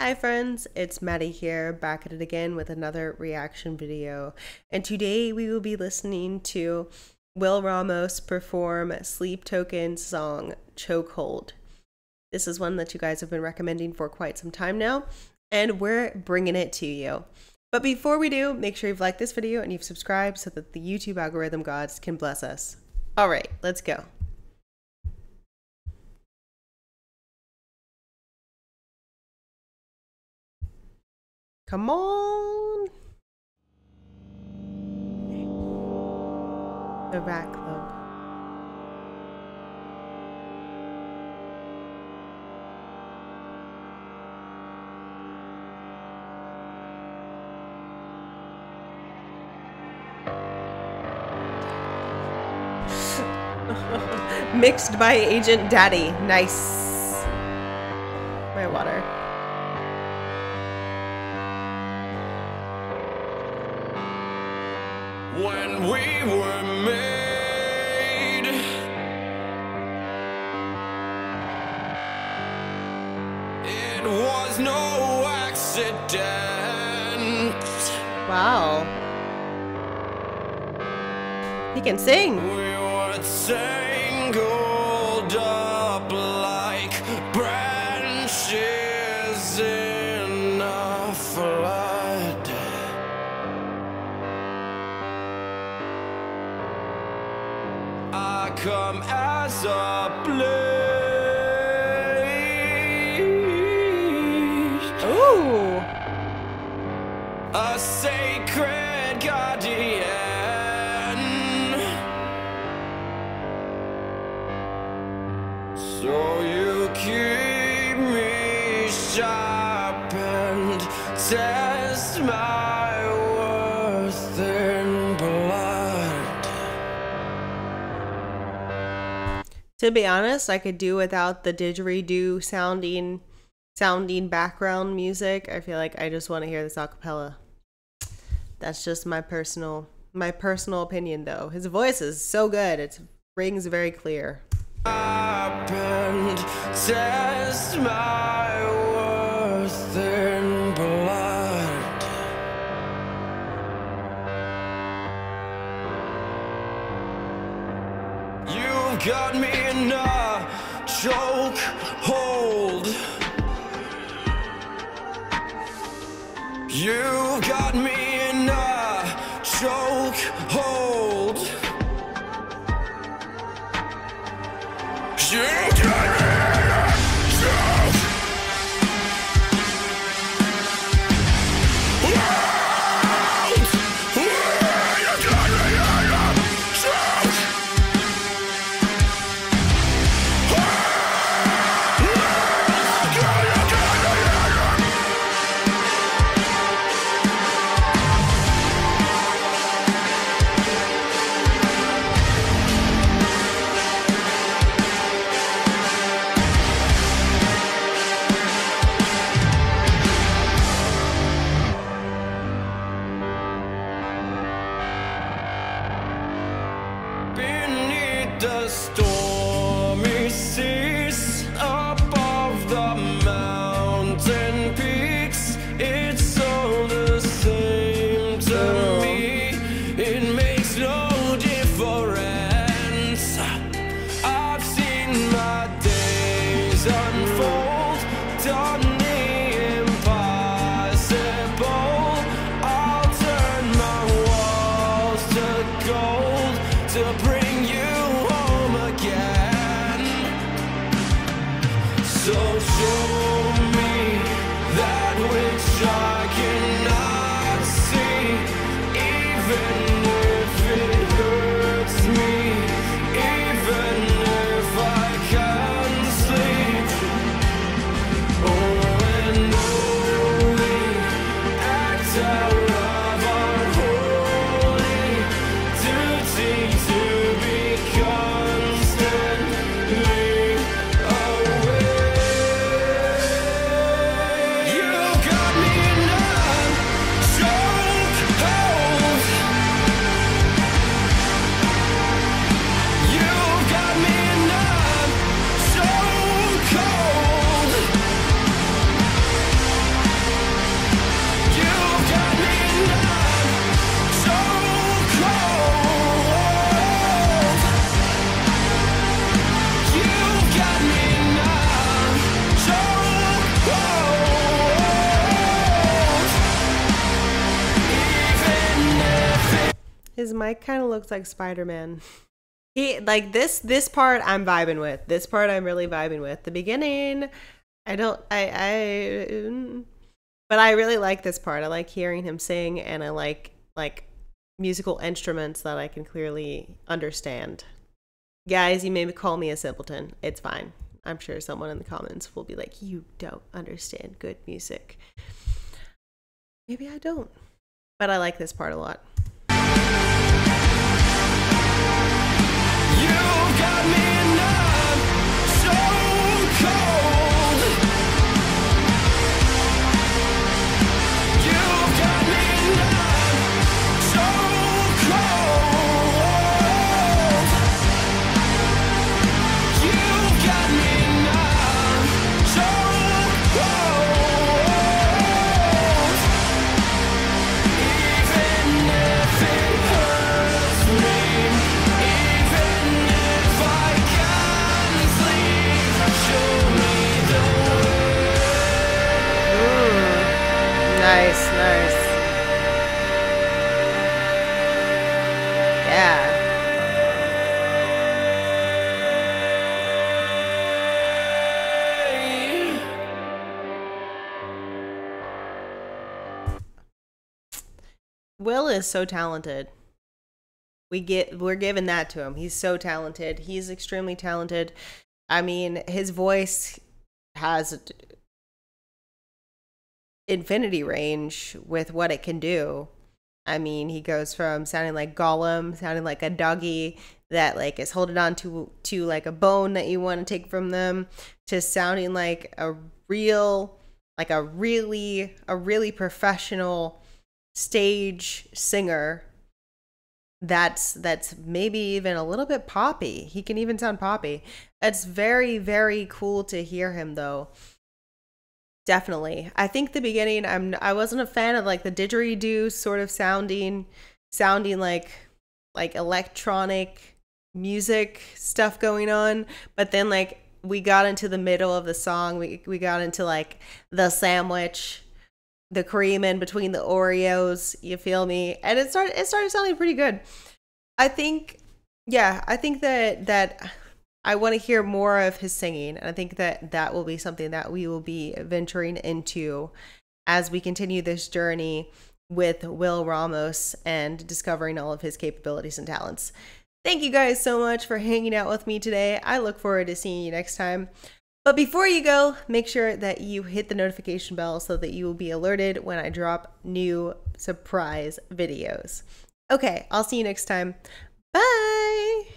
Hi friends, it's Maddie here, back at it again with another reaction video, and today we will be listening to Will Ramos perform Sleep Token's song Chokehold. This is one that you guys have been recommending for quite some time now, and we're bringing it to you. But before we do, make sure you've liked this video and you've subscribed so that the YouTube algorithm gods can bless us. Alright, let's go. Come on. The Rat Club. Mixed by Agent Daddy. Nice. My water. When we were made, it was no accident. Wow. He can sing. We were tangled up like branches in a flood. I come as a place, ooh, a sacred guardian, so you keep me sharp and test my worth in blood. To be honest, I could do without the didgeridoo sounding background music. I feel like I just want to hear this a cappella. That's just my personal opinion though. His voice is so good. It rings very clear. Test my worth in blood. You got me in a chokehold. You got me in a chokehold. You got me. Mike kind of looks like Spider-Man. He, like, this part I'm vibing with. This part I'm really vibing with. The beginning, but I really like this part. I like hearing him sing, and I like musical instruments that I can clearly understand. Guys, you may call me a simpleton. It's fine. I'm sure someone in the comments will be like, you don't understand good music. Maybe I don't, but I like this part a lot. Nice, nice. Yeah. Will is so talented. We're giving that to him. He's so talented. He's extremely talented. I mean, his voice has infinity range with what it can do. I mean, he goes from sounding like Gollum, sounding like a doggy that like is holding on to like a bone that you want to take from them, to sounding like a really professional stage singer that's maybe even a little bit poppy. He can even sound poppy. It's very, very cool to hear him though. Definitely. I think the beginning, I wasn't a fan of like the didgeridoo sort of sounding like electronic music stuff going on, but then like we got into the middle of the song, we got into like the sandwich, the cream in between the Oreos, you feel me? And it started sounding pretty good. I think, yeah, I think that I want to hear more of his singing, and I think that will be something that we will be venturing into as we continue this journey with Will Ramos and discovering all of his capabilities and talents. Thank you guys so much for hanging out with me today. I look forward to seeing you next time. But before you go, make sure that you hit the notification bell so that you will be alerted when I drop new surprise videos. Okay, I'll see you next time. Bye!